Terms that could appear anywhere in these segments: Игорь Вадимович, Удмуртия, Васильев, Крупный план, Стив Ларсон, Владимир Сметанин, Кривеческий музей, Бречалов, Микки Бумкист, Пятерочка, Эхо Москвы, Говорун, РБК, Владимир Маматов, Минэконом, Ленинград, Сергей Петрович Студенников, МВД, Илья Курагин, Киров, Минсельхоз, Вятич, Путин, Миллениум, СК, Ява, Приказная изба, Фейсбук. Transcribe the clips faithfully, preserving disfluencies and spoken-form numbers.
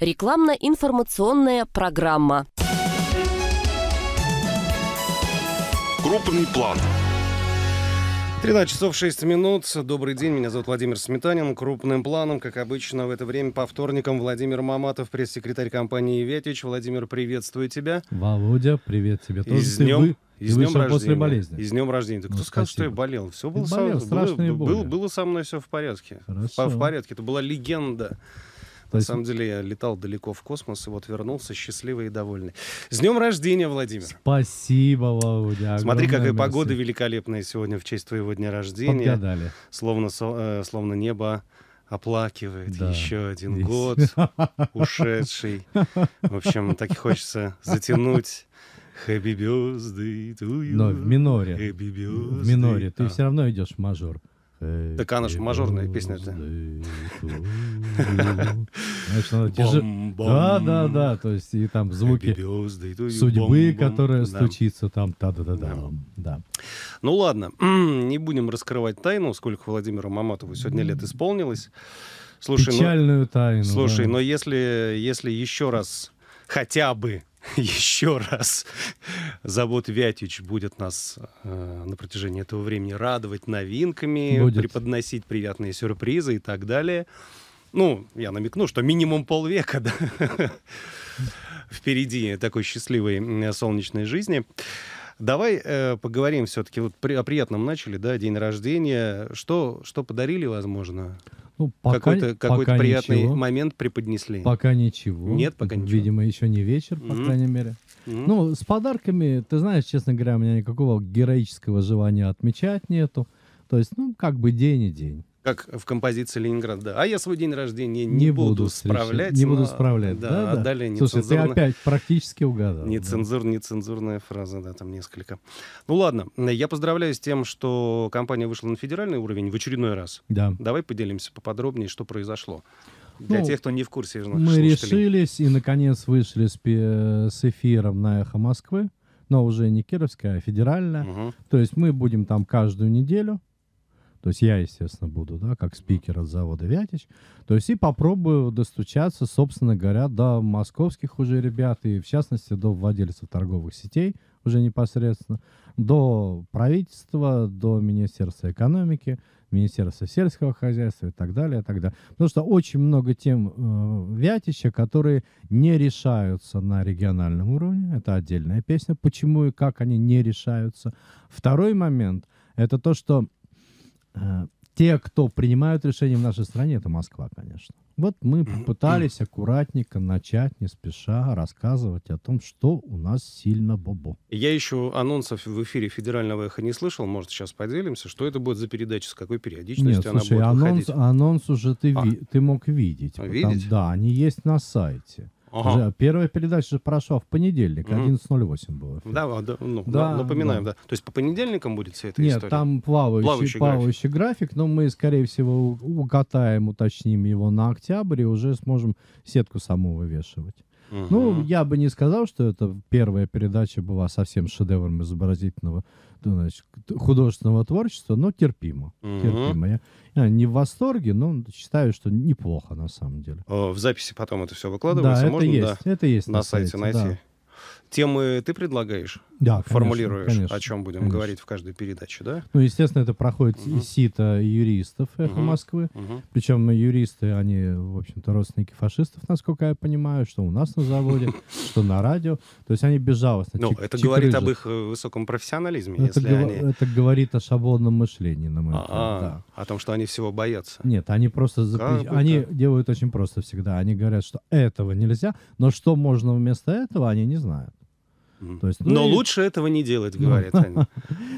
Рекламно-информационная программа. Крупный план. тринадцать часов шесть минут. Добрый день, меня зовут Владимир Сметанин. Крупным планом, как обычно, в это время по вторникам Владимир Маматов, пресс-секретарь компании «Вятич». Владимир, приветствую тебя. Володя, привет тебе тоже. И с днем, и с днем рождения. И с днем рождения. Ты ну, кто сказал, что я болел? Все было, болел, со... Было, было, было со мной все в порядке. По, в порядке. Это была легенда. На самом деле я летал далеко в космос и вот вернулся счастливый и довольный. С днем рождения, Владимир! Спасибо, Володя. Смотри, какая мерси. Погода великолепная сегодня в честь твоего дня рождения. Подгадали. Словно, словно небо оплакивает, да, еще один Есть. год ушедший. В общем, так и хочется затянуть. Хэппи бёзды тую. Но в миноре. В миноре. Ты все равно идешь в мажор. Так она же мажорная песня-то. Да, да, да. То есть и там звуки судьбы, которая стучится там. Да-да-да. Ну ладно, не будем раскрывать тайну, сколько Владимиру Маматову сегодня лет исполнилось. Печальную тайну. Слушай, но если еще раз, хотя бы еще раз завод «Вятич» будет нас э, на протяжении этого времени радовать новинками, будет преподносить приятные сюрпризы и так далее. Ну, я намекну, что минимум полвека, да, впереди такой счастливой солнечной жизни. Давай э, поговорим все-таки, вот при, о приятном начали, да, день рождения. Что, что подарили, возможно? Ну, какой-то какой-то приятный ничего. момент преподнесли. Пока ничего. Нет, пока ничего. Видимо, еще не вечер, по mm-hmm. крайней мере. Mm-hmm. Ну, с подарками, ты знаешь, честно говоря, у меня никакого героического желания отмечать нету. То есть, ну, как бы день и день. Как в композиции «Ленинград», да. А я свой день рождения не, не буду справлять. Не но... буду справлять, да, да, да. Далее нецензурно... Слушай, ты опять практически угадал. Нецензур... Да. Нецензурная фраза, да, там несколько. Ну ладно, я поздравляю с тем, что компания вышла на федеральный уровень в очередной раз. Да. Давай поделимся поподробнее, что произошло. Для ну, тех, кто не в курсе. Мы слушателей. решились и, наконец, вышли с, с эфиром на «Эхо Москвы», но уже не кировская, а федеральная. Угу. То есть мы будем там каждую неделю. То есть я, естественно, буду, да, как спикер от завода «Вятич». То есть и попробую достучаться, собственно говоря, до московских уже ребят, и в частности до владельцев торговых сетей уже непосредственно, до правительства, до Министерства экономики, Министерства сельского хозяйства и так далее, и так далее. Потому что очень много тем э, «Вятича», которые не решаются на региональном уровне. Это отдельная песня. Почему и как они не решаются. Второй момент — это то, что те, кто принимают решения в нашей стране, это Москва, конечно. Вот мы попытались аккуратненько начать, не спеша, рассказывать о том, что у нас сильно бобо. Я еще анонсов в эфире федерального эхо не слышал. Может, сейчас поделимся, что это будет за передача, с какой периодичностью Нет, она слушай, будет выходить. Анонс, анонс уже ты, а? ви, ты мог видеть. А, потому, да, они есть на сайте. Ага. Первая передача прошла в понедельник, одиннадцать ноль восемь было. Да, да, ну, да, напоминаем, да. да. То есть по понедельникам будет вся эта Нет, история? Нет, там плавающий, плавающий, плавающий график. график, но мы, скорее всего, укатаем, уточним его на октябрь и уже сможем сетку саму вывешивать. Угу. Ну, я бы не сказал, что это первая передача была совсем шедевром изобразительного, значит, художественного творчества, но терпимо. Угу. терпимо. Я, я не в восторге, но считаю, что неплохо на самом деле. В записи потом это все выкладывается? Да, это можно, есть. Да, это есть на, на сайте, сайте найти. Да. Темы ты предлагаешь? Да, конечно, формулируешь, конечно, о чем будем конечно. говорить в каждой передаче, да? Ну, естественно, это проходит uh-huh. сито юристов «Эхо Москвы». Uh-huh. Причем юристы, они, в общем-то, родственники фашистов, насколько я понимаю, что у нас на заводе, что на радио. То есть они безжалостно чекрыжат. Ну, это говорит об их высоком профессионализме. Это говорит о шаблонном мышлении, на мой взгляд. О том, что они всего боятся. Нет, они просто... Они делают очень просто всегда. Они говорят, что этого нельзя, но что можно вместо этого, они не знают. То есть, ну, Но и... лучше этого не делать, говорят они.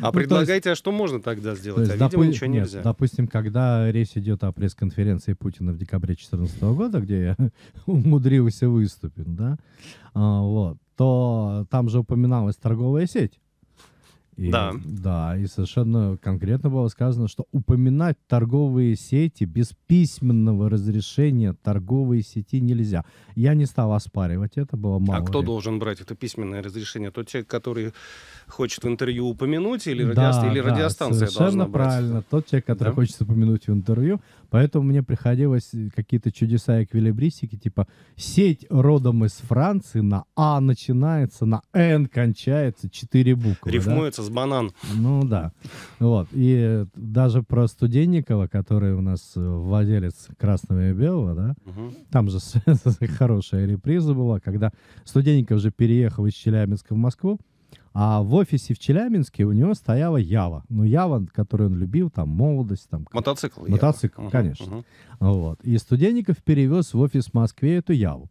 А предлагайте, а что можно тогда сделать? А видимо, ничего нельзя. Допустим, когда речь идет о пресс-конференции Путина в декабре две тысячи четырнадцатого года, где я умудрился выступить, да, вот, то там же упоминалась торговая сеть. И, да. Да, и совершенно конкретно было сказано, что упоминать торговые сети без письменного разрешения торговой сети нельзя. Я не стал оспаривать, это было мало. А кто ли. должен брать это письменное разрешение? Тот человек, который хочет в интервью упомянуть, или, да, радио... или да, радиостанция должна брать? Совершенно правильно, тот человек, который да? хочет упомянуть в интервью. Поэтому мне приходилось какие-то чудеса эквилибристики, типа сеть родом из Франции, на А начинается, на Н кончается, четыре буквы. Рифмуется, да? с банан. Ну да. Вот. И даже про Студенникова, который у нас владелец «Красного и белого», да, угу. там же хорошая реприза была, когда Студенников же переехал из Челябинска в Москву, а в офисе в Челябинске у него стояла Ява. Ну, Ява, которую он любил, там, молодость. Там, мотоцикл. Мотоцикл, Ява. Конечно. Угу. Вот. И Студенников перевез в офис в Москве эту Яву.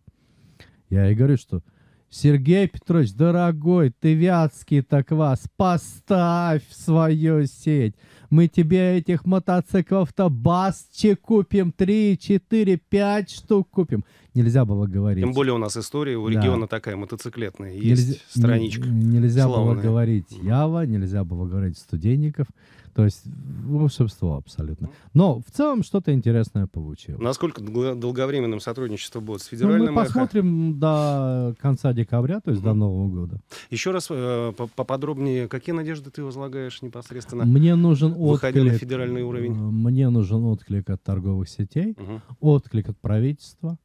Я и говорю, что Сергей Петрович, дорогой, ты вятский-то квас, поставь свою сеть. Мы тебе этих мотоциклов-то басчи купим, три, четыре, пять штук купим. Нельзя было говорить. Тем более у нас история, у да. региона такая мотоциклетная, есть нельзя, страничка. Нельзя славная. Было говорить Ява, нельзя было говорить Студенников. То есть волшебство абсолютно. Но в целом что-то интересное получилось. Насколько долговременным сотрудничество будет с Федеральным эхо? Ну, мы посмотрим эхо? До конца декабря, то есть угу. до Нового года. Еще раз э, поподробнее, какие надежды ты возлагаешь непосредственно? Мне нужен выходя отклик, на федеральный уровень. Мне нужен отклик от торговых сетей, угу. отклик от правительства.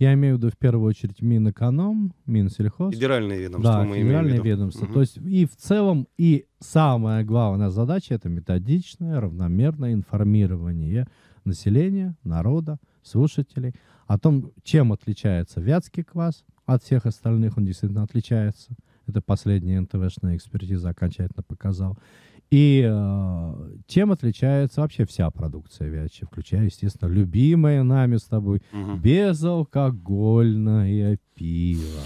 Я имею в виду в первую очередь Минэконом, Минсельхоз. Федеральные ведомства. Да, мы федеральные имеем в виду. ведомства. Угу. То есть и в целом, и самая главная задача — это методичное, равномерное информирование населения, народа, слушателей о том, чем отличается вятский квас от всех остальных. Он действительно отличается. Это последняя эн тэ вэ-шная экспертиза окончательно показала. И э, чем отличается вообще вся продукция Вятича, включая, естественно, любимое нами с тобой угу. безалкогольное пиво.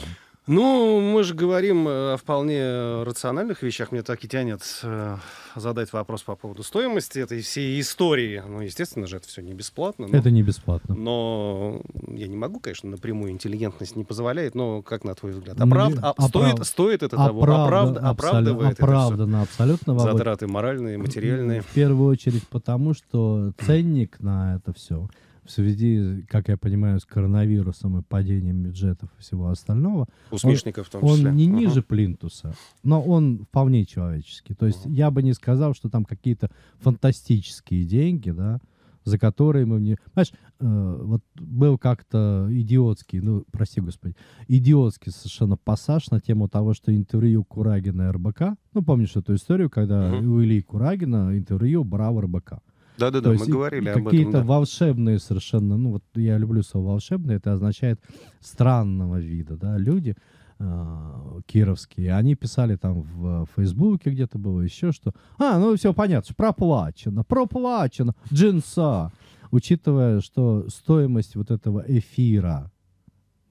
Ну, мы же говорим о вполне рациональных вещах. Мне так и тянет э, задать вопрос по поводу стоимости этой всей истории. Ну, естественно же, это все не бесплатно. Но, это не бесплатно. Но я не могу, конечно, напрямую, интеллигентность не позволяет, но как на твой взгляд? Оправд... Мне... Оправд... Стоит, стоит это того? Оправд... Оправд... Оправдывает Оправдано, это все? Абсолютно. Затраты моральные, материальные. В первую очередь потому, что ценник на это все в связи, как я понимаю, с коронавирусом и падением бюджетов и всего остального, Усмешников он, в том числе. Он не угу. ниже плинтуса, но он вполне человеческий. То есть угу. я бы не сказал, что там какие-то фантастические деньги, да, за которые мы... Не... Знаешь, э, вот был как-то идиотский, ну, прости господи, идиотский совершенно пассаж на тему того, что интервью Курагина эр бэ ка, ну, помнишь эту историю, когда угу. у Ильи Курагина интервью брал эр бэ ка. Да-да-да, мы говорили об этом. Какие-то волшебные совершенно, ну вот я люблю слово «волшебные», это означает странного вида, да, люди э, кировские, они писали там в Фейсбуке где-то было еще, что «А, ну все понятно, проплачено, проплачено, джинса». Учитывая, что стоимость вот этого эфира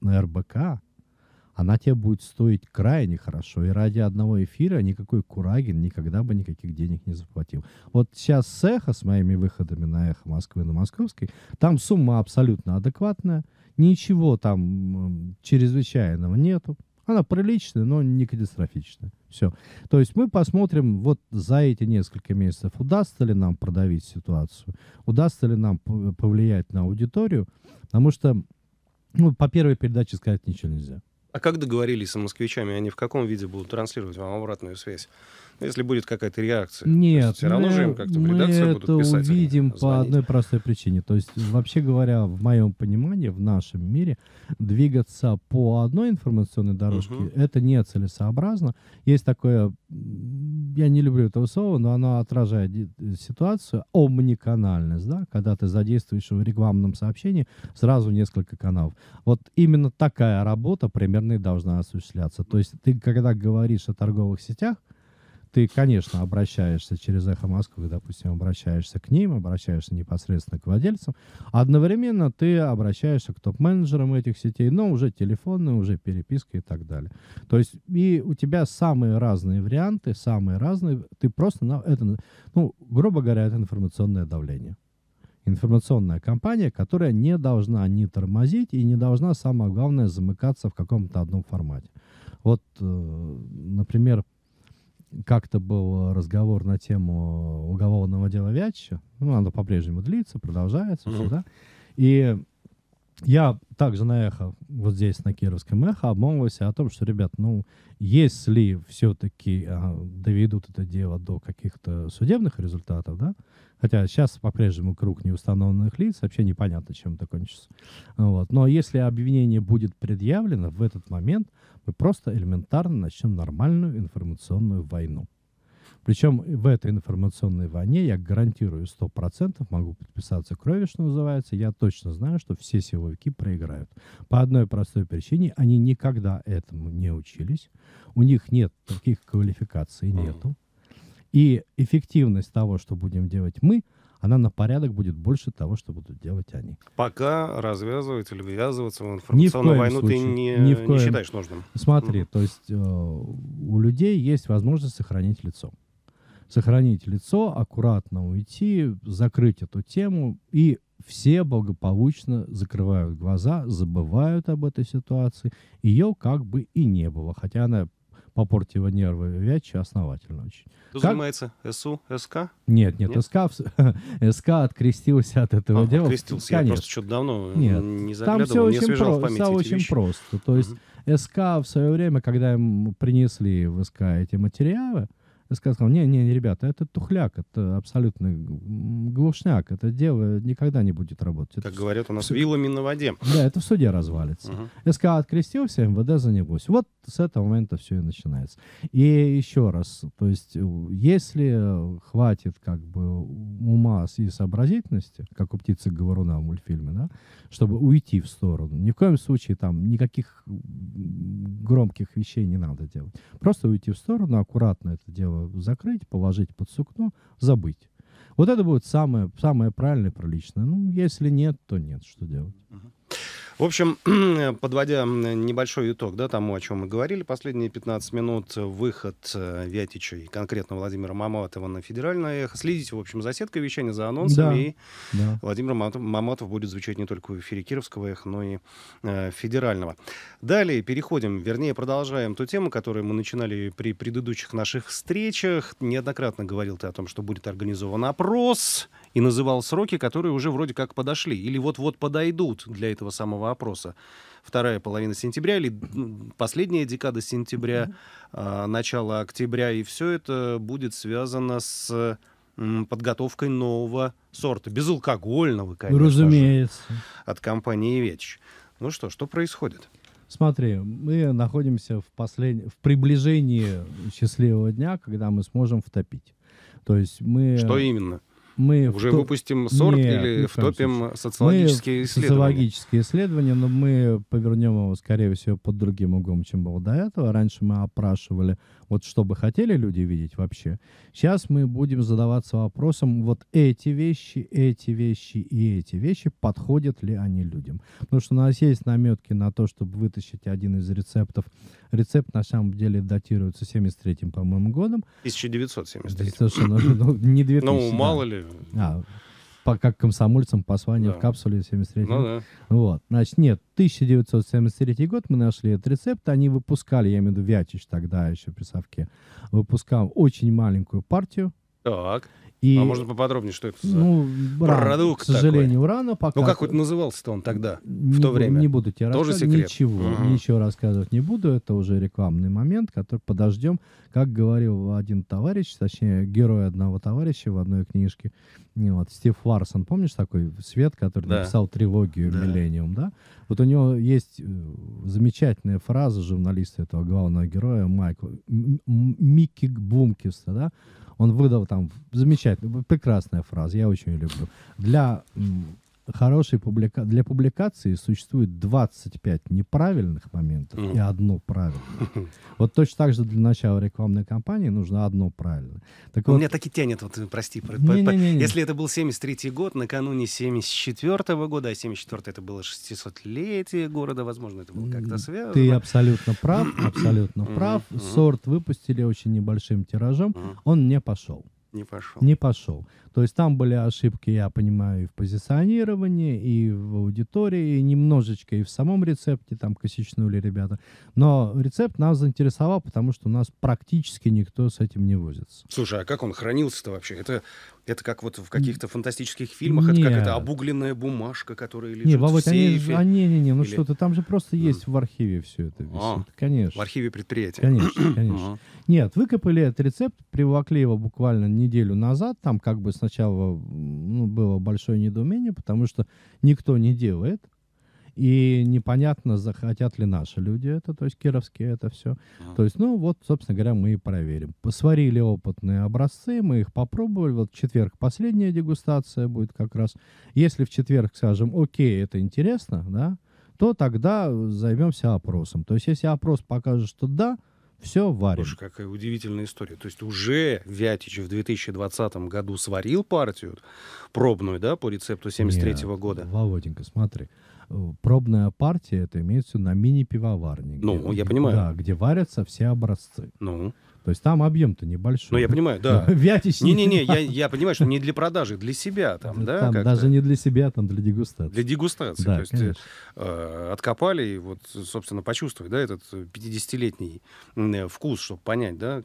на эр бэ ка, она тебе будет стоить крайне хорошо. И ради одного эфира никакой Курагин никогда бы никаких денег не заплатил. Вот сейчас с «Эхо», с моими выходами на «Эхо Москвы», на Московской, там сумма абсолютно адекватная. Ничего там чрезвычайного нету. Она приличная, но не катастрофичная. Все. То есть мы посмотрим вот за эти несколько месяцев, удастся ли нам продавить ситуацию, удастся ли нам повлиять на аудиторию. Потому что ну, по первой передаче сказать ничего нельзя. А как договорились с москвичами, они в каком виде будут транслировать вам обратную связь? Если будет какая-то реакция, нет, все равно мы, же им как-то в редакцию будут писать. Мы это увидим по одной простой причине. То есть, вообще говоря, в моем понимании, в нашем мире двигаться по одной информационной дорожке, угу. это нецелесообразно. Есть такое, я не люблю этого слова, но оно отражает ситуацию, омниканальность, да? Когда ты задействуешь в рекламном сообщении сразу несколько каналов. Вот именно такая работа примерно и должна осуществляться. То есть ты, когда говоришь о торговых сетях, ты, конечно, обращаешься через «Эхо Москвы», допустим, обращаешься к ним, обращаешься непосредственно к владельцам. Одновременно ты обращаешься к топ-менеджерам этих сетей, но уже телефонная, уже переписка и так далее. То есть и у тебя самые разные варианты, самые разные. Ты просто, на это, ну, грубо говоря, это информационное давление. Информационная кампания, которая не должна ни тормозить и не должна, самое главное, замыкаться в каком-то одном формате. Вот, например... как-то был разговор на тему уголовного дела Вятича. Ну, оно по-прежнему длится, продолжается. Mm-hmm. Все, да? И я также на эхо, вот здесь, на Кировском эхо, обмолвился о том, что, ребят, ну, если все-таки а, доведут это дело до каких-то судебных результатов, да, хотя сейчас по-прежнему круг неустановленных лиц, вообще непонятно, чем это кончится. Вот. Но если обвинение будет предъявлено, в этот момент мы просто элементарно начнем нормальную информационную войну. Причем в этой информационной войне, я гарантирую сто процентов, могу подписаться кровью, что называется, я точно знаю, что все силовики проиграют. По одной простой причине, они никогда этому не учились, у них нет таких квалификаций, нету. И эффективность того, что будем делать мы, она на порядок будет больше того, что будут делать они. Пока развязывать или ввязываться в информационную войну случае. ты не, не, коем... не считаешь нужным. Смотри, mm. то есть э, у людей есть возможность сохранить лицо. Сохранить лицо, аккуратно уйти, закрыть эту тему, и все благополучно закрывают глаза, забывают об этой ситуации. Ее как бы и не было, хотя она... попортила нервы Вятича основательно очень. Кто как... занимается? СУ, СК? Нет, нет, нет? СК, СК открестился от этого а, дела. Открестился, Конечно. я просто что-то давно нет. не заглядывал, не освежал в памяти эти очень вещи. Просто. То есть uh-huh. СК в свое время, когда им принесли в СК эти материалы, СК сказал, не-не, ребята, это тухляк, это абсолютно глушняк, это дело никогда не будет работать. Как это... говорят у нас, вилами на воде. Да, это в суде развалится. Uh-huh. СК открестился, МВД занялось. Вот с этого момента все и начинается. И еще раз, то есть, если хватит как бы ума и сообразительности, как у птицы Говоруна в мультфильме, да, чтобы уйти в сторону, ни в коем случае там никаких громких вещей не надо делать. Просто уйти в сторону, аккуратно это дело закрыть, положить под сукно, забыть. Вот это будет самое, самое правильное, приличное. Ну, если нет, то нет, что делать. В общем, подводя небольшой итог, да, тому, о чем мы говорили, последние пятнадцать минут, выход Вятича и конкретно Владимира Маматова на федеральное эхо. Следите, в общем, за сеткой вещания, за анонсами, да, и да. Владимир Маматов будет звучать не только в эфире Кировского эхо, но и э, федерального. Далее переходим, вернее, продолжаем ту тему, которую мы начинали при предыдущих наших встречах. Неоднократно говорил ты о том, что будет организован опрос, и называл сроки, которые уже вроде как подошли, или вот-вот подойдут для этого самого опроса. Вторая половина сентября или последняя декада сентября, mm-hmm. начало октября, и все это будет связано с подготовкой нового сорта, безалкогольного, конечно, разумеется, же, от компании «Вятич». Ну что, что происходит? Смотри, мы находимся в, послед... в приближении счастливого дня, когда мы сможем втопить. То есть мы... Что именно? Мы уже втоп... выпустим сорт Нет, или втопим социологические мы исследования? Социологические исследования, но мы повернем его, скорее всего, под другим углом, чем было до этого. Раньше мы опрашивали, вот что бы хотели люди видеть вообще. Сейчас мы будем задаваться вопросом, вот эти вещи, эти вещи и эти вещи, подходят ли они людям? Потому что у нас есть наметки на то, чтобы вытащить один из рецептов. Рецепт, на самом деле, датируется семьдесят третьим, по-моему, годом. тысяча девятьсот семьдесят третьим. Не две тысячи. Ну, мало ли. А, по, как комсомольцам послание, да, в капсуле семьдесят третьего. Ну, да. Вот. Значит, нет, тысяча девятьсот семьдесят третий год, мы нашли этот рецепт, они выпускали, я имею в виду Вятич тогда еще при Совке, выпускал очень маленькую партию. Так. И, а можно поподробнее, что это за ну, продукт? К сожалению, такой? Рано пока. Ну, как хоть назывался-то он тогда, не, в то время? Не буду тебе Тоже рассказывать. Ничего, uh-huh. ничего рассказывать не буду. Это уже рекламный момент, который подождем. Как говорил один товарищ, точнее, герой одного товарища в одной книжке, вот, Стив Ларсон, помнишь такой свет, который да. написал трилогию да. «Миллениум», да? Вот у него есть замечательная фраза журналиста этого главного героя, Майкла, Микки Бумкиста, да? Он выдал там замечательную, прекрасная фраза, я очень ее люблю. Для, м, хорошей публика... Для публикации существует двадцать пять неправильных моментов mm. и одно правильное. Вот точно так же для начала рекламной кампании нужно одно правильное. Так вот... У меня таки тянет, вот, прости, про... не, не, не, не. Если это был семьдесят третий год, накануне семьдесят четвёртого года, а семьдесят четвёртый это было шестисотлетие города, возможно, это было как-то связано. Ты абсолютно прав, абсолютно прав. Сорт выпустили очень небольшим тиражом, он не пошел. Не пошел. Не пошел. То есть там были ошибки, я понимаю, и в позиционировании, и в аудитории, и немножечко и в самом рецепте, там косичнули ребята. Но рецепт нас заинтересовал, потому что у нас практически никто с этим не возится. Слушай, а как он хранился-то вообще? Это, это как вот в каких-то фантастических фильмах, Нет. это какая-то обугленная бумажка, которая лежит не, Володь, в сейфе? А, не-не-не, ну Или... что-то там же просто есть в архиве все это висит, а, конечно. В архиве предприятия? Конечно, конечно. А. Нет, выкопали этот рецепт, приволокли его буквально неделю назад, там как бы сначала ну, было большое недоумение, потому что никто не делает. И непонятно, захотят ли наши люди это, то есть кировские это все. А. То есть, ну вот, собственно говоря, мы и проверим. Сварили опытные образцы, мы их попробовали. Вот в четверг последняя дегустация будет как раз. Если в четверг скажем, окей, это интересно, да, то тогда займемся опросом. То есть если опрос покажет, что да, все варим. Слушай, какая удивительная история. То есть уже Вятич в две тысячи двадцатом году сварил партию пробную, да, по рецепту семьдесят третьего года. Володенька, смотри. Пробная партия, это имеется на мини-пивоварне. Ну, где, я понимаю. Да, где варятся все образцы. Ну. То есть там объем-то небольшой. Ну, я понимаю, да. Не-не-не, я, я понимаю, что не для продажи, для себя там, да? Там даже не для себя, там для дегустации. Для дегустации. Да, то есть э, откопали и вот, собственно, почувствовать, да, этот пятидесятилетний вкус, чтобы понять, да,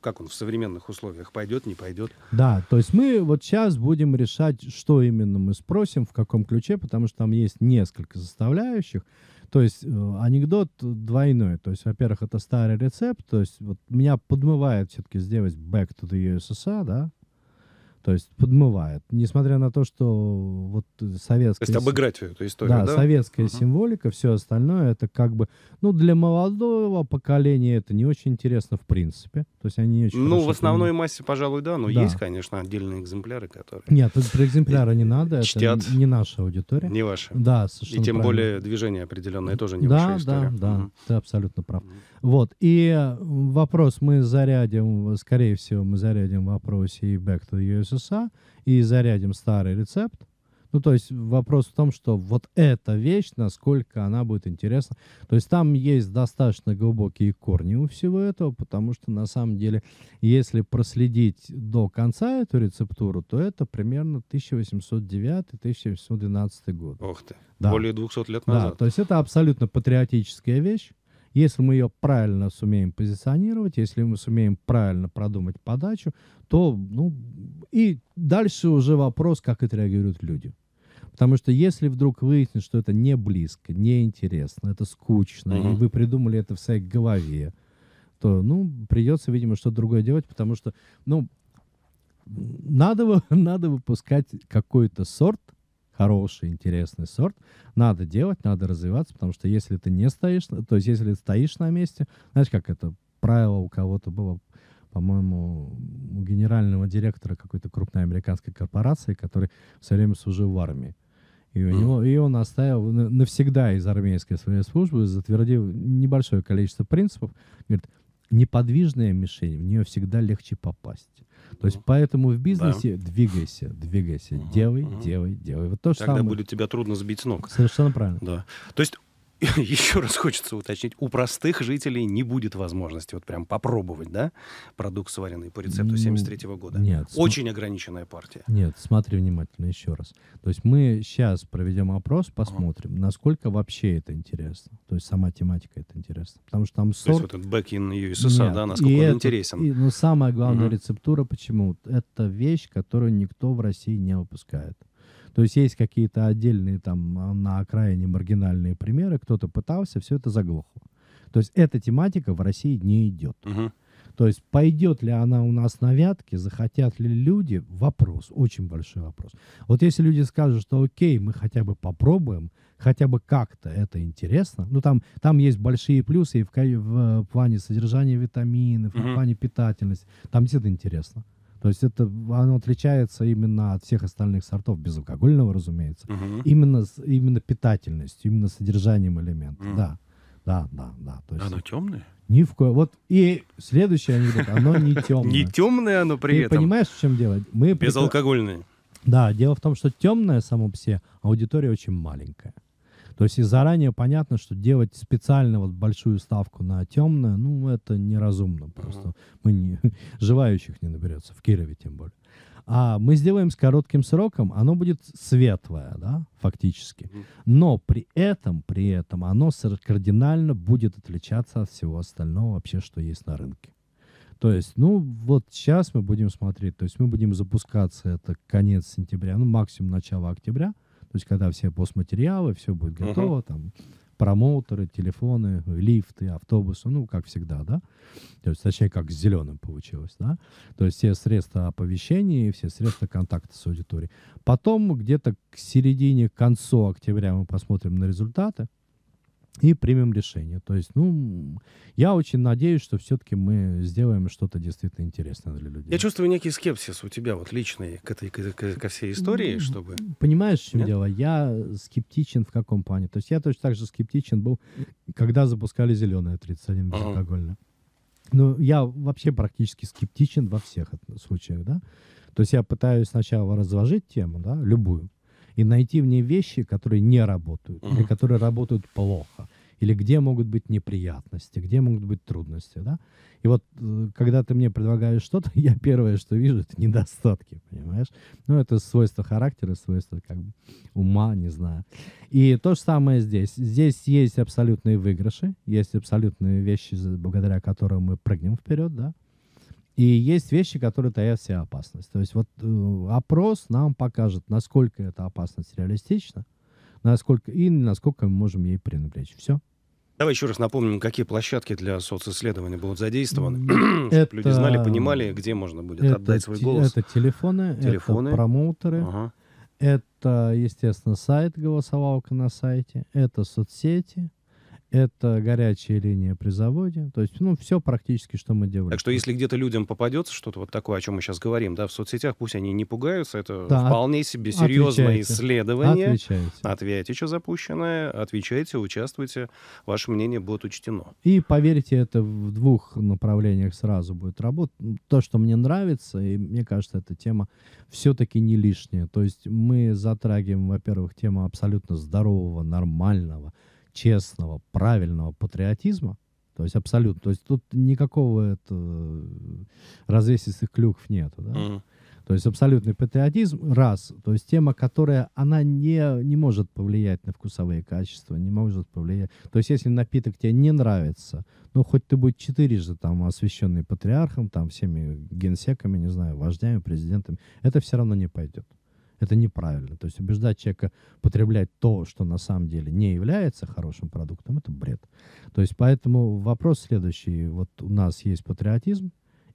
как он в современных условиях пойдет, не пойдет. Да, то есть мы вот сейчас будем решать, что именно мы спросим, в каком ключе, потому что там есть несколько составляющих. То есть анекдот двойной. То есть, во-первых, это старый рецепт. То есть вот меня подмывает все-таки сделать back to the ю эс эс эй, да? То есть подмывает. Несмотря на то, что вот советская... То есть обыграть всю эту историю, да? Да, советская uh-huh. символика, все остальное, это как бы... Ну, для молодого поколения это не очень интересно в принципе. То есть они не очень... Ну, в основной понимают. Массе, пожалуй, да, но да. есть, конечно, отдельные экземпляры, которые... Нет, про экземпляры не надо, чтят. Это не наша аудитория. Не ваша. Да, совершенно. И тем правильно. Более движение определенное тоже не ваша да, история. Да, да, да, uh-huh. ты абсолютно прав. Uh-huh. Вот, и вопрос мы зарядим, скорее всего, мы зарядим в вопросе и back to the ю эс эс и зарядим старый рецепт. Ну, то есть вопрос в том, что вот эта вещь, насколько она будет интересна. То есть там есть достаточно глубокие корни у всего этого, потому что, на самом деле, если проследить до конца эту рецептуру, то это примерно тысяча восемьсот девятый — тысяча восемьсот двенадцатый год. Ох ты, да. более двухсот лет назад. Да, то есть это абсолютно патриотическая вещь. Если мы ее правильно сумеем позиционировать, если мы сумеем правильно продумать подачу, то, ну, и дальше уже вопрос, как отреагируют люди. Потому что если вдруг выяснится, что это не близко, не интересно, это скучно, uh-huh. и вы придумали это в своей голове, то, ну, придется, видимо, что-то другое делать, потому что, ну, надо, надо выпускать какой-то сорт, хороший, интересный сорт, надо делать, надо развиваться, потому что если ты не стоишь, то есть если стоишь на месте, знаешь, как это правило у кого-то было, по-моему, у генерального директора какой-то крупной американской корпорации, который все время служил в армии. И, у него, и он оставил навсегда из армейской своей службы, затвердил небольшое количество принципов, говорит, неподвижная мишень, в нее всегда легче попасть. То есть, поэтому в бизнесе да. двигайся, двигайся, угу, делай, угу. делай, делай. Вот то же Тогда самое. Будет тебя трудно сбить с ног. Совершенно правильно. Да. То есть, еще раз хочется уточнить, у простых жителей не будет возможности вот прям попробовать, да, продукт, сваренный по рецепту семьдесят третьего года? Нет. Очень см... ограниченная партия. Нет, смотри внимательно еще раз. То есть, мы сейчас проведем опрос, посмотрим, а. насколько вообще это интересно. То есть, сама тематика это интересно. Потому что там сорт... То есть, вот этот back in ю эс эс эй, Нет. да, насколько и он это... интересен. И, ну, самая главная угу. рецептура, почему? Это вещь, которую никто в России не выпускает. То есть есть какие-то отдельные там на окраине маргинальные примеры, кто-то пытался, все это заглохло. То есть эта тематика в России не идет. Угу. То есть пойдет ли она у нас на Вятке, захотят ли люди, вопрос, очень большой вопрос. Вот если люди скажут, что окей, мы хотя бы попробуем, хотя бы как-то это интересно, ну там, там есть большие плюсы и в, в, в плане содержания витаминов, угу. в плане питательности, там действительно интересно. То есть это, оно отличается именно от всех остальных сортов, безалкогольного, разумеется, угу. именно, именно питательностью, именно содержанием элементов. Угу. Да, да, да. да. То есть оно темное? Ни в коем. Вот и следующее анекдот, оно не темное. Не темное оно при этом. Ты понимаешь, в чем дело? Безалкогольное. Да, дело в том, что темное само по себе, аудитория очень маленькая. То есть и заранее понятно, что делать специально вот большую ставку на темное, ну, это неразумно просто. Мы не, желающих не наберется, в Кирове тем более. а мы сделаем с коротким сроком, оно будет светлое, да, фактически. Но при этом, при этом оно кардинально будет отличаться от всего остального вообще, что есть на рынке. То есть, ну, вот сейчас мы будем смотреть, то есть мы будем запускаться, это конец сентября, ну, максимум начало октября, то есть когда все постматериалы, все будет готово, uh-huh. там, промоутеры, телефоны, лифты, автобусы, ну, как всегда, да, то есть, точнее, как с зеленым получилось, да, то есть все средства оповещения, все средства контакта с аудиторией. Потом где-то к середине, к концу октября мы посмотрим на результаты, и примем решение. То есть, ну, я очень надеюсь, что все-таки мы сделаем что-то действительно интересное для людей. Я чувствую некий скепсис у тебя вот личный к этой, к, к, ко всей истории, чтобы... Понимаешь, в чем Нет? дело? Я скептичен в каком плане? То есть я точно так же скептичен был, когда запускали зеленое тридцать один безалкогольное. Ну, я вообще практически скептичен во всех случаях, да? То есть я пытаюсь сначала разложить тему, да, любую, и найти в ней вещи, которые не работают, uh-huh. или которые работают плохо, или где могут быть неприятности, где могут быть трудности, да? И вот, когда ты мне предлагаешь что-то, я первое, что вижу, это недостатки, понимаешь? Ну, это свойство характера, свойство как бы ума, не знаю. И то же самое здесь. Здесь есть абсолютные выигрыши, есть абсолютные вещи, благодаря которым мы прыгнем вперед, да? И есть вещи, которые таят в себе опасность. То есть вот э, опрос нам покажет, насколько эта опасность реалистична, насколько, и насколько мы можем ей пренебречь. Все. Давай еще раз напомним, какие площадки для социсследования будут задействованы, это, чтобы люди знали, понимали, где можно будет это, отдать свой голос. Это телефоны, телефоны. это промоутеры, ага. это, естественно, сайт, голосовалка на сайте, это соцсети. Это горячая линия при заводе. То есть, ну, все практически, что мы делаем. Так что, если где-то людям попадется что-то вот такое, о чем мы сейчас говорим, да, в соцсетях, пусть они не пугаются, это да, вполне себе серьезное отвечайте. исследование. Отвечайте. От Вятича запущенное. Отвечайте, участвуйте. Ваше мнение будет учтено. И, поверьте, это в двух направлениях сразу будет работать. То, что мне нравится, и мне кажется, эта тема все-таки не лишняя. То есть, мы затрагиваем, во-первых, тему абсолютно здорового, нормального, честного, правильного патриотизма, то есть абсолютно, то есть тут никакого это, развесистых клюкв нету, да? Mm. То есть абсолютный патриотизм, раз, то есть тема, которая, она не, не может повлиять на вкусовые качества, не может повлиять, то есть если напиток тебе не нравится, ну хоть ты будь четырежды там освященный патриархом, там всеми генсеками, не знаю, вождями, президентами, это все равно не пойдет. Это неправильно. То есть убеждать человека потреблять то, что на самом деле не является хорошим продуктом, это бред. То есть поэтому вопрос следующий. Вот у нас есть патриотизм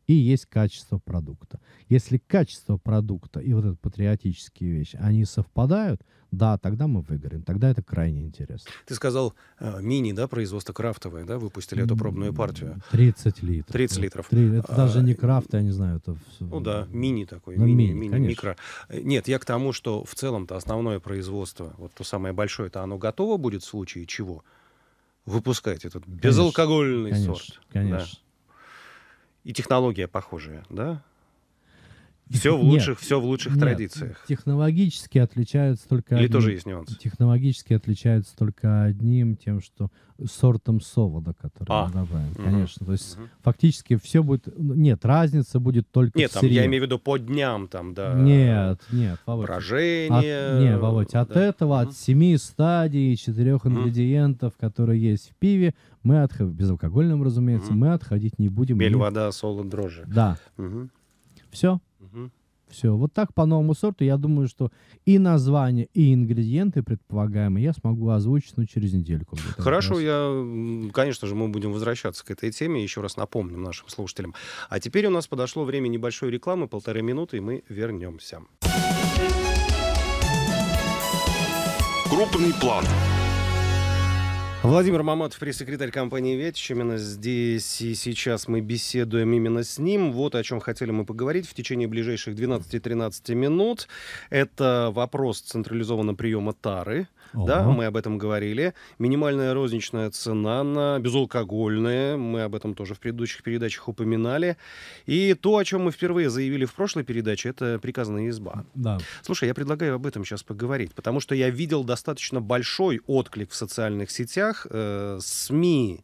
и есть качество продукта. Если качество продукта и вот эти патриотические вещи, они совпадают, да, тогда мы выиграем. Тогда это крайне интересно. Ты сказал, мини, да, производство крафтовое, да, выпустили эту пробную партию. тридцать литров. тридцать литров. Это а, даже не крафт, я не знаю. Это... Ну да, мини такой, ну, мини, мини, мини микро. Нет, я к тому, что в целом-то основное производство, вот то самое большое, это оно готово будет в случае чего? Выпускать этот конечно, безалкогольный конечно, сорт. Конечно, конечно. Да. И технология похожая, да? Все в лучших, нет, все в лучших нет, традициях. Технологически отличаются только... Или одним, тоже есть нюансы? Технологически отличаются только одним тем, что сортом солода, который а, мы добавим, угу, конечно. То есть угу. фактически все будет... Нет, разница будет только нет, в сырье. Нет, я имею в виду по дням там, да? Нет, нет, Володь. Брожение... От, нет, Володь, от да. этого, угу. от семи стадий, четырех ингредиентов, угу. которые есть в пиве, мы от... безалкогольным, разумеется, угу. мы отходить не будем. Бель, вода, солод, дрожжи. Да. Угу. Все. Угу. Все. Вот так по новому сорту. Я думаю, что и название, и ингредиенты предполагаемые я смогу озвучить ну, через недельку. Хорошо. Я, конечно же, мы будем возвращаться к этой теме. Еще раз напомним нашим слушателям. А теперь у нас подошло время небольшой рекламы. Полторы минуты, и мы вернемся. Крупный план. Владимир Маматов, пресс-секретарь компании «Вятич». Именно здесь и сейчас мы беседуем именно с ним. Вот о чем хотели мы поговорить в течение ближайших двенадцати-тринадцати минут. Это вопрос централизованного приема тары. Ага. Да, мы об этом говорили. Минимальная розничная цена на безалкогольное. Мы об этом тоже в предыдущих передачах упоминали. И то, о чем мы впервые заявили в прошлой передаче, это приказная изба. Да. Слушай, я предлагаю об этом сейчас поговорить, потому что я видел достаточно большой отклик в социальных сетях. СМИ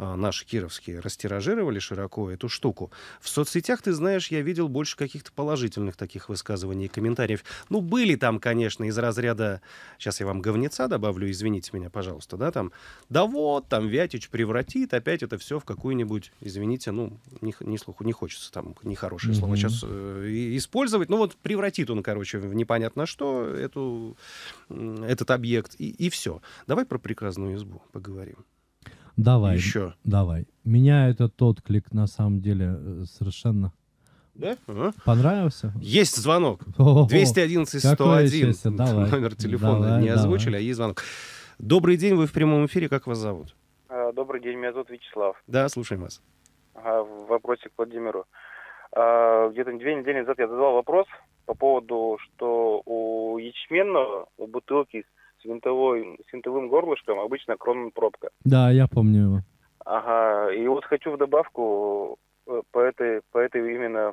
наши кировские растиражировали широко эту штуку. В соцсетях, ты знаешь, я видел больше каких-то положительных таких высказываний и комментариев. Ну, были там, конечно, из разряда... Сейчас я вам говнеца добавлю, извините меня, пожалуйста, да, там... Да вот, там Вятич превратит опять это все в какую-нибудь, извините, ну, не, не слуху, не хочется там нехорошие mm-hmm. слова сейчас э, использовать. Ну, вот превратит он, короче, в непонятно что эту, этот объект, и, и все. Давай про прекрасную избу поговорим. Давай. Еще. Давай. Меня этот отклик, на самом деле, совершенно... Да? Ага. Понравился? Есть звонок. двести одиннадцать сто один. Номер телефона давай, не озвучили, давай. А есть звонок. Добрый день, вы в прямом эфире. Как вас зовут? Добрый день, меня зовут Вячеслав. Да, слушаем вас. Ага, вопросик к Владимиру. А, где-то две недели назад я задавал вопрос по поводу, что у ячменного, у бутылки с, винтовой, с винтовым горлышком обычно кронпробка. Да, я помню его. Ага, и вот хочу в добавку по этой, по этой именно,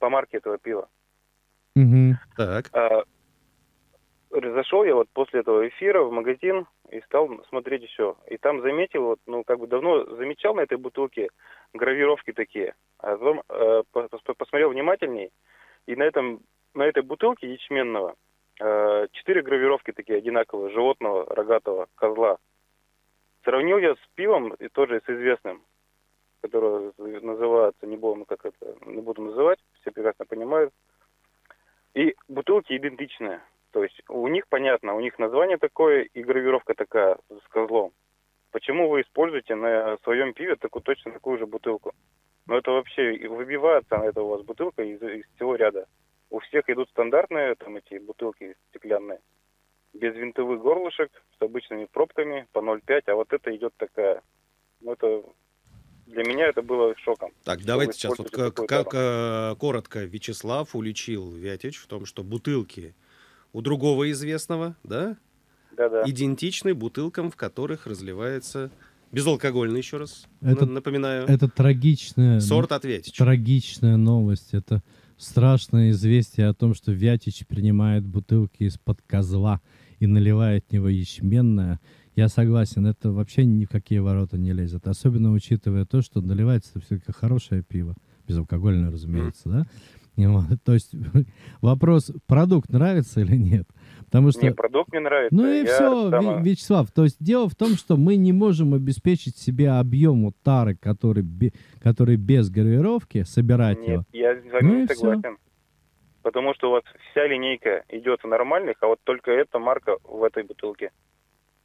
по марке этого пива. Угу. Так. А, зашел я вот после этого эфира в магазин и стал смотреть еще. И там заметил, вот, ну, как бы давно замечал на этой бутылке гравировки такие. А потом э, посмотрел внимательней, и на, этом, на этой бутылке ячменного э, четыре гравировки такие одинаковые, животного, рогатого, козла. Сравнил я с пивом, и тоже с известным, которое называется, не буду, как это, не буду называть, все прекрасно понимают. И бутылки идентичные. То есть у них, понятно, у них название такое и гравировка такая с козлом. Почему вы используете на своем пиве такую, точно такую же бутылку? Ну это вообще выбивается это у вас бутылка из, из всего ряда. У всех идут стандартные там эти бутылки стеклянные, без винтовых горлышек, с обычными пробками по ноль пять, а вот это идет такая. Ну это... Для меня это было шоком. Так, давайте сейчас вот как, как коротко Вячеслав уличил Вятич в том, что бутылки у другого известного, да? Да-да. Идентичны бутылкам, в которых разливается безалкогольный, еще раз это, напоминаю. Это трагичная... Сорт от Вятича. Трагичная новость. Это страшное известие о том, что Вятич принимает бутылки из-под козла и наливает в него ячменное. Я согласен, это вообще ни в какие ворота не лезет. Особенно учитывая то, что наливается все-таки хорошее пиво. Безалкогольное, разумеется, да? То есть вопрос, продукт нравится или нет? Потому что... Мне продукт не нравится. Ну и я все, сама... Вячеслав, то есть дело в том, что мы не можем обеспечить себе объем вот тары, который, который без гравировки, собирать нет, его. Я с вами ну не согласен. Все. Потому что у вас вся линейка идет в нормальных, а вот только эта марка в этой бутылке.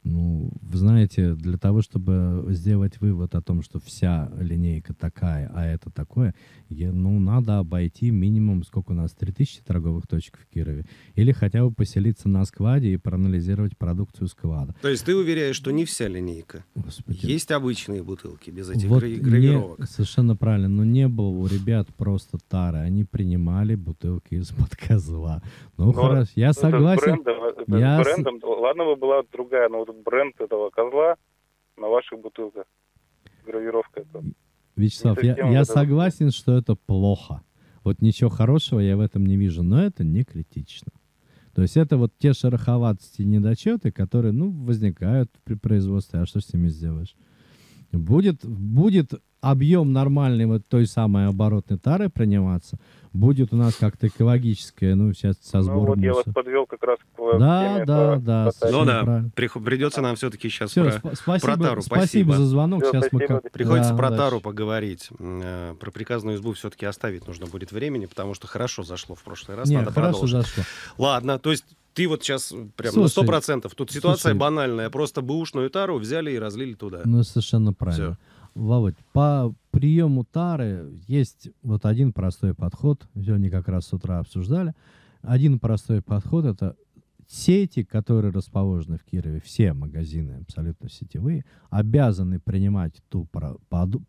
Ну, вы знаете, для того, чтобы сделать вывод о том, что вся линейка такая, а это такое, ну, надо обойти минимум, сколько у нас, три тысячи торговых точек в Кирове. Или хотя бы поселиться на складе и проанализировать продукцию склада. То есть ты уверяешь, что не вся линейка? Господи. Есть обычные бутылки без этих вот гравировок? Не, совершенно правильно. Но не было у ребят просто тары. Они принимали бутылки из-под козла. Ну, но хорошо, я согласен. Брендом, я... брендом, ладно бы была другая, но вот бренд этого козла на ваших бутылках. Гравировка. Вячеслав, я, я согласен, что это плохо. Вот ничего хорошего я в этом не вижу, но это не критично. То есть это вот те шероховатости, недочеты, которые, ну, возникают при производстве. А что с ними сделаешь? Будет, будет объем нормальной вот той самой оборотной тары приниматься, будет у нас как-то экологическое, ну, сейчас со сбором. Ну, вот я вас подвел как раз к... Да, да, да. Ну, да, придется нам все-таки сейчас все, про, спасибо, про тару. Спасибо, спасибо за звонок. Все, сейчас спасибо. Мы... Приходится да, про дальше. Тару поговорить. Про приказную избу все-таки оставить нужно будет времени, потому что хорошо зашло в прошлый раз. Нет, надо хорошо продолжить. Зашло. Ладно, то есть ты вот сейчас прям на сто процентов. Тут ситуация слушай. банальная. Просто бэушную тару взяли и разлили туда. Ну, совершенно правильно. Все. Володь, по приему тары есть вот один простой подход. Сегодня как раз с утра обсуждали. Один простой подход — это сети, которые расположены в Кирове, все магазины абсолютно сетевые, обязаны принимать ту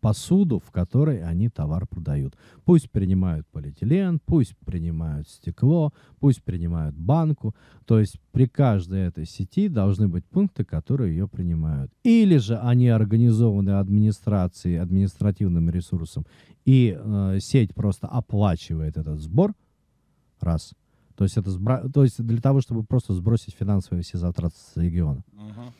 посуду, в которой они товар продают. Пусть принимают полиэтилен, пусть принимают стекло, пусть принимают банку. То есть при каждой этой сети должны быть пункты, которые ее принимают. Или же они организованы администрацией, административным ресурсом, и э, сеть просто оплачивает этот сбор. Раз. То есть, это сбра... То есть для того, чтобы просто сбросить финансовые все затраты с региона. Uh-huh.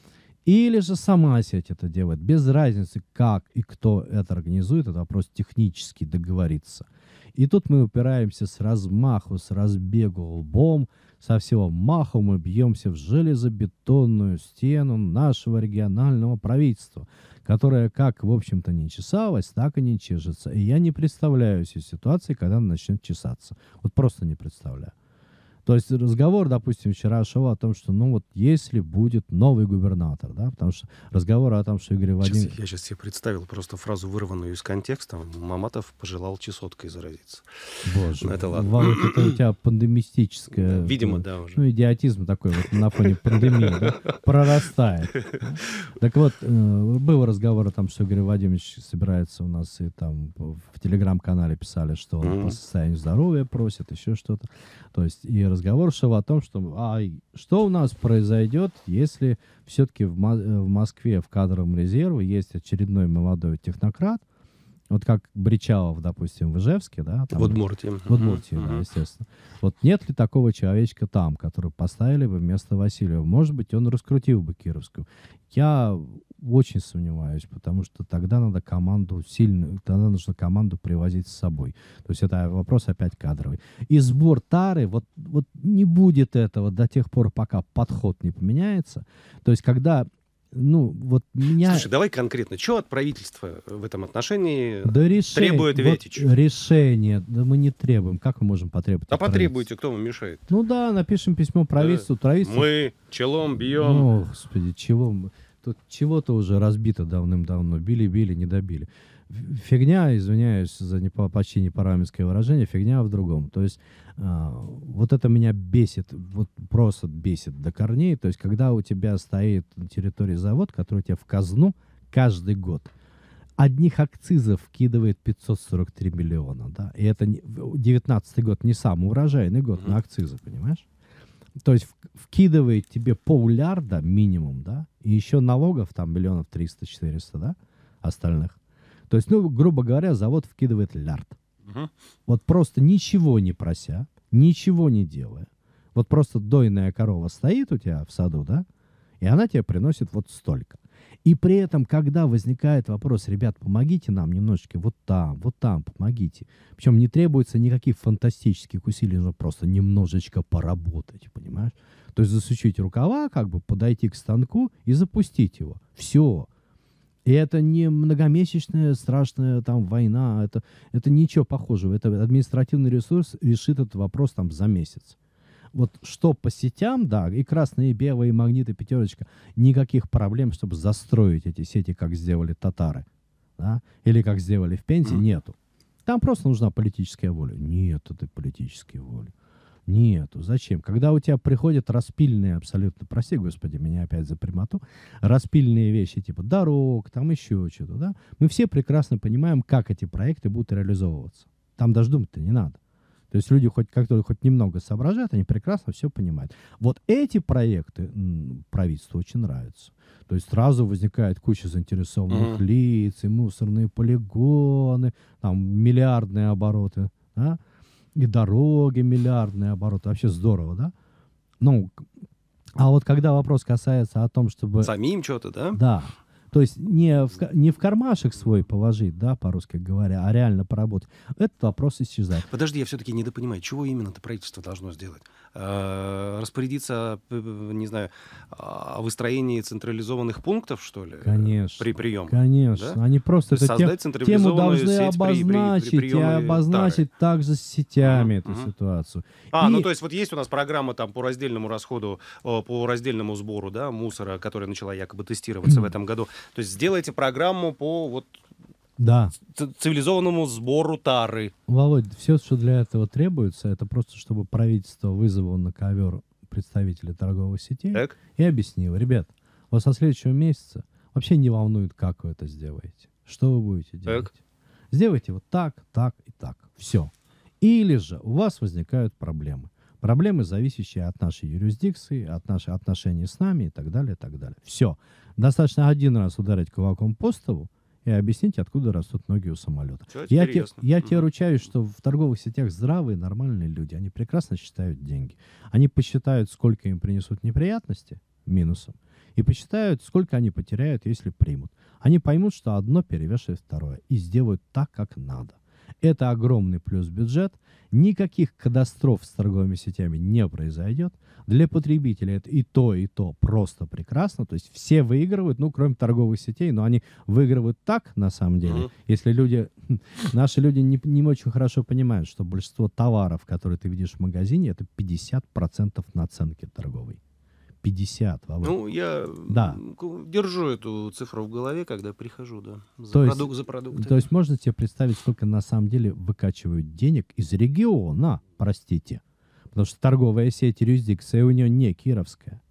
Или же сама сеть это делает. Без разницы, как и кто это организует, это вопрос технически договориться. И тут мы упираемся с размаху, с разбегу лбом, со всего маху мы бьемся в железобетонную стену нашего регионального правительства, которое как, в общем-то, не чесалось, так и не чешется. И я не представляю себе ситуации, когда она начнет чесаться. Вот просто не представляю. То есть разговор, допустим, вчера шел о том, что, ну вот, если будет новый губернатор, да, потому что разговор о том, что Игорь Вадимович... Сейчас, я сейчас себе представил просто фразу, вырванную из контекста. Маматов пожелал чесоткой заразиться. Боже, это ладно. Это у тебя пандемистическое... Видимо, да, уже. Ну, идиотизм такой вот на фоне пандемии, да, прорастает. Так вот, был разговор о том, что Игорь Вадимович собирается у нас, и там в телеграм-канале писали, что он по состоянию здоровья просит, еще что-то. То есть, и разговор шел о том, что, а, что у нас произойдет, если все-таки в, в Москве в кадровом резерве есть очередной молодой технократ, вот как Бречалов, допустим, в Ижевске, да? Там, в Удмуртии. В Удмуртии, mm-hmm. да, естественно. Вот нет ли такого человечка там, который поставили бы вместо Васильева? Может быть, он раскрутил бы Кировскую. Я очень сомневаюсь, потому что тогда надо команду сильную, тогда нужно команду привозить с собой. То есть это вопрос опять кадровый. И сбор тары, вот, вот не будет этого до тех пор, пока подход не поменяется. То есть когда... Ну, вот меня... Слушай, давай конкретно. Чего от правительства в этом отношении да реши... требует Вятич? Вот решение. Да мы не требуем. Как мы можем потребовать? А потребуйте, кто вам мешает? Ну да, напишем письмо правительству. Да. Правительству... Мы челом бьем. О, господи, чего мы... Тут чего-то уже разбито давным-давно. Били-били, не добили. Фигня, извиняюсь за не, почти непараметское выражение, фигня в другом. То есть э, вот это меня бесит, вот просто бесит до корней. То есть когда у тебя стоит на территории завод, который у тебя в казну каждый год одних акцизов вкидывает пятьсот сорок три миллиона. Да? И это девятнадцатый год не самый урожайный год mm-hmm. на акцизы, понимаешь? То есть вкидывает тебе полмиллиарда минимум, да? И еще налогов там миллионов триста-четыреста, да? Остальных. То есть, ну, грубо говоря, завод вкидывает лярд. Угу. Вот просто ничего не прося, ничего не делая. Вот просто дойная корова стоит у тебя в саду, да, и она тебе приносит вот столько. И при этом, когда возникает вопрос, ребят, помогите нам немножечко вот там, вот там, помогите. Причем не требуется никаких фантастических усилий, нужно просто немножечко поработать, понимаешь? То есть засучить рукава, как бы подойти к станку и запустить его. Все. И это не многомесячная страшная там война, это, это ничего похожего. Это административный ресурс решит этот вопрос там за месяц. Вот что по сетям, да, и красные, и белые, и магниты, пятерочка, никаких проблем, чтобы застроить эти сети, как сделали татары, да, или как сделали в Пензе, нету. Там просто нужна политическая воля. Нет этой политической воли. Нету. Зачем? Когда у тебя приходят распильные абсолютно, прости, господи, меня опять за прямоту, распильные вещи типа дорог, там еще что-то, да? Мы все прекрасно понимаем, как эти проекты будут реализовываться. Там даже думать-то не надо. То есть люди, хоть, которые хоть немного соображают, они прекрасно все понимают. Вот эти проекты правительству очень нравятся. То есть сразу возникает куча заинтересованных mm-hmm. лиц, и мусорные полигоны, там миллиардные обороты, да? И дороги, миллиардные обороты. Вообще здорово, да? Ну, а вот когда вопрос касается о том, чтобы... Самим что-то, да? Да. То есть не в, не в кармашек свой положить, да, по-русски говоря, а реально поработать. Этот вопрос исчезает. Подожди, я все-таки недопонимаю, чего именно-то правительство должно сделать? Распорядиться, не знаю, о выстроении централизованных пунктов, что ли? Конечно. При приеме? Конечно. Да? Они просто... Создать централизованную тему должны сеть обозначить, при, при, при и обозначить тары. Также с сетями mm-hmm. эту mm-hmm. ситуацию. А, и... ну то есть вот есть у нас программа там по раздельному расходу, по раздельному сбору, да, мусора, которая начала якобы тестироваться mm-hmm. в этом году. То есть сделайте программу по вот да. цивилизованному сбору тары. Володь, все, что для этого требуется, это просто, чтобы правительство вызвало на ковер представителей торговых сетей так. и объяснило. Ребят, вот со следующего месяца вообще не волнует, как вы это сделаете. Что вы будете делать. Так. Сделайте вот так, так и так. Все. Или же у вас возникают проблемы. Проблемы, зависящие от нашей юрисдикции, от наших отношений с нами и так далее, и так далее. Все. Достаточно один раз ударить кулаком по столу и объяснить, откуда растут ноги у самолета. Что, я те, я mm-hmm. тебе ручаюсь, что в торговых сетях здравые, нормальные люди. Они прекрасно считают деньги. Они посчитают, сколько им принесут неприятности минусом. и посчитают, сколько они потеряют, если примут. Они поймут, что одно перевешивает второе, и сделают так, как надо. Это огромный плюс бюджет. Никаких катастроф с торговыми сетями не произойдет. Для потребителя это и то, и то просто прекрасно. То есть все выигрывают, ну, кроме торговых сетей, но они выигрывают так, на самом деле. Mm-hmm. Если люди, наши люди не, не очень хорошо понимают, что большинство товаров, которые ты видишь в магазине, это пятьдесят процентов наценки торговой. пятьдесят. Володь. Ну, я да. держу эту цифру в голове, когда прихожу, да, за, то продукт, есть, за продукты. То есть можно себе представить, сколько на самом деле выкачивают денег из региона, простите. Потому что торговая сеть, юрисдикция у нее не кировская.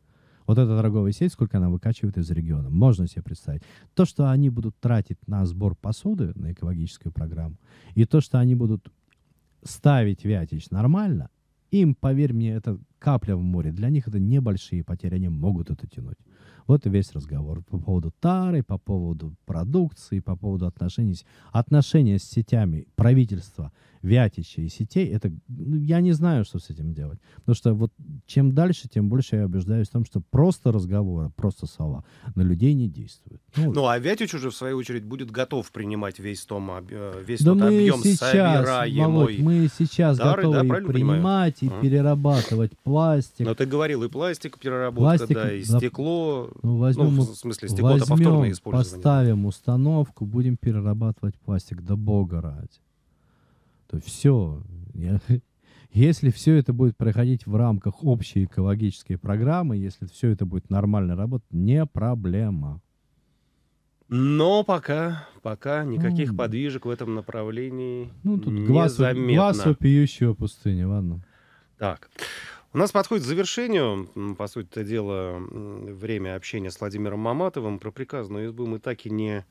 Вот эта торговая сеть, сколько она выкачивает из региона. Можно себе представить. То, что они будут тратить на сбор посуды, на экологическую программу, и то, что они будут ставить Вятич нормально, им, поверь мне, это капля в море. Для них это небольшие потери, они могут это тянуть. Вот и весь разговор по поводу тары, по поводу продукции, по поводу отношений. Отношения с сетями правительства, Вятича и сетей, это, я не знаю, что с этим делать. Потому что вот чем дальше, тем больше я убеждаюсь в том, что просто разговоры, просто слова на людей не действуют. Ну, ну а Вятич уже, в свою очередь, будет готов принимать весь, том, весь да тот мы объем сейчас, собираемой Володь, мы сейчас тары, готовы да, и принимать, понимаю? и а. перерабатывать пластик. Но ты говорил, и пластик переработка, пластик, да, и да, стекло. Ну, возьмем, ну, в смысле, стекло-то повторное использование. Поставим установку, будем перерабатывать пластик, да бога ради. Все. Если все это будет проходить в рамках общей экологической программы, если все это будет нормально работать, не проблема. Но пока, пока никаких ну, подвижек в этом направлении ну, тут не глаз, заметно. Глаз вопиющего пустыни, ладно. Так. У нас подходит к завершению, по сути дела, время общения с Владимиром Маматовым. Про приказную избу мы так и не...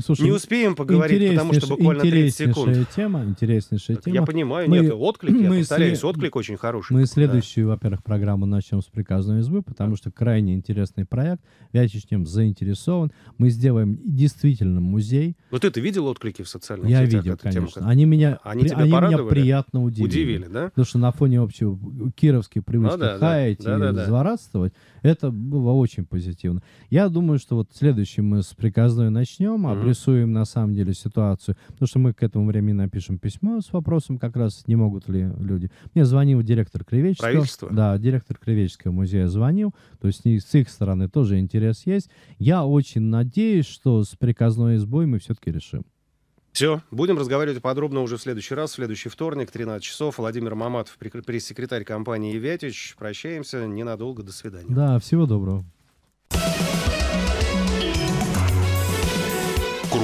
Слушай, не успеем поговорить, потому что буквально тридцать секунд. Интереснейшая тема, интереснейшая так, тема. Я понимаю, мы, нет, отклик, мы, я повторяюсь, след... отклик очень хороший. Мы следующую, да. во-первых, программу начнем с приказной избы, потому да. что крайне интересный проект, Вятич в нем заинтересован. Мы сделаем действительно музей. Но ты-то видел отклики в социальных я сетях? Я видел, конечно. Тему, как... Они меня, они при... тебя они меня приятно удивили. Удивили, да? Потому что на фоне общего кировских привычек ну, да, хаять да, и да, да, злорадствовать, да. это было очень позитивно. Я думаю, что вот следующий мы с приказной начнем, а рисуем на самом деле ситуацию, потому что мы к этому времени напишем письмо с вопросом, как раз не могут ли люди. Мне звонил директор Кривеческого. Правительство? Да, директор Кривеческого музея звонил, то есть с их стороны тоже интерес есть. Я очень надеюсь, что с приказной избой мы все-таки решим. Все, будем разговаривать подробно уже в следующий раз, в следующий вторник, тринадцать часов. Владимир Маматов, пресс-секретарь компании «Вятич». Прощаемся ненадолго, до свидания. Да, всего доброго.